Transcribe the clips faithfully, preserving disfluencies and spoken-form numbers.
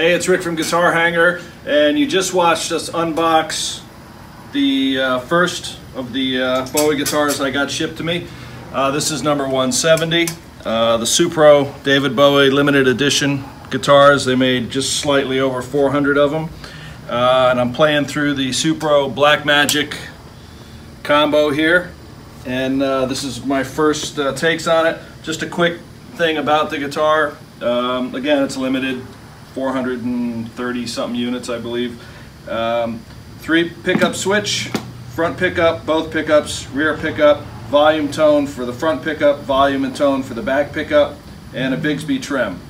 Hey, it's Rick from Guitar Hangar, and you just watched us unbox the uh, first of the uh, Bowie guitars that I got shipped to me. Uh, this is number one seventy, uh, the Supro David Bowie limited edition guitars. They made just slightly over four hundred of them, uh, and I'm playing through the Supro Black Magic combo here, and uh, this is my first uh, takes on it. Just a quick thing about the guitar. Um, again, it's limited, four hundred thirty something units, I believe. Um, three pickup switch, front pickup, both pickups, rear pickup, volume tone for the front pickup, volume and tone for the back pickup, and a Bigsby trim.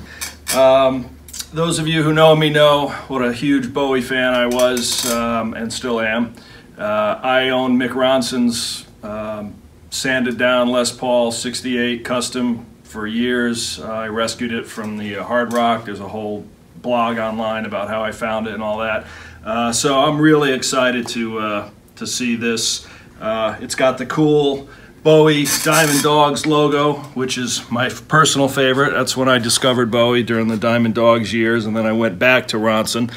Um, those of you who know me know what a huge Bowie fan I was, um, and still am. Uh, I own Mick Ronson's um, sanded down Les Paul sixty-eight custom for years. Uh, I rescued it from the uh, Hard Rock. There's a whole blog online about how I found it and all that. Uh, so I'm really excited to uh, to see this. Uh, it's got the cool Bowie Diamond Dogs logo, which is my personal favorite. That's when I discovered Bowie, during the Diamond Dogs years, and then I went back to Ronson.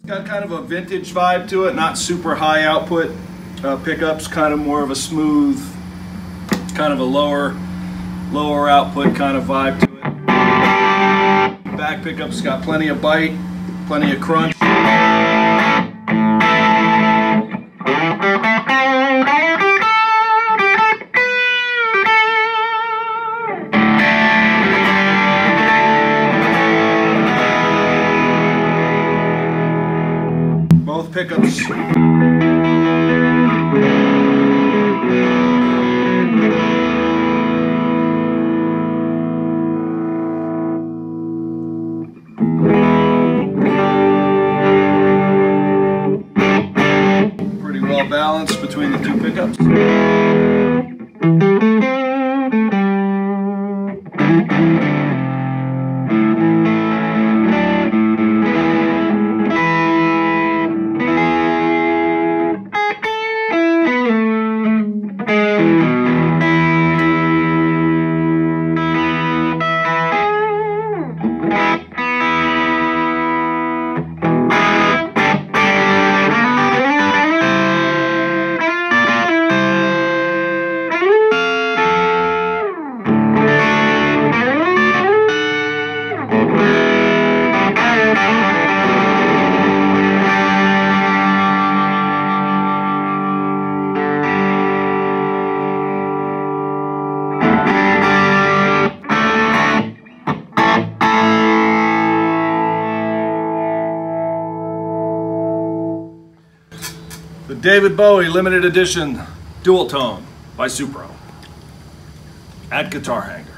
It's got kind of a vintage vibe to it, not super high output. Uh, pickups, kind of more of a smooth, kind of a lower lower output kind of vibe to it. Back pickup's got plenty of bite, plenty of crunch. Both pickups. Balance between the two pickups. The David Bowie limited edition dual tone by Supro at Guitar Hangar.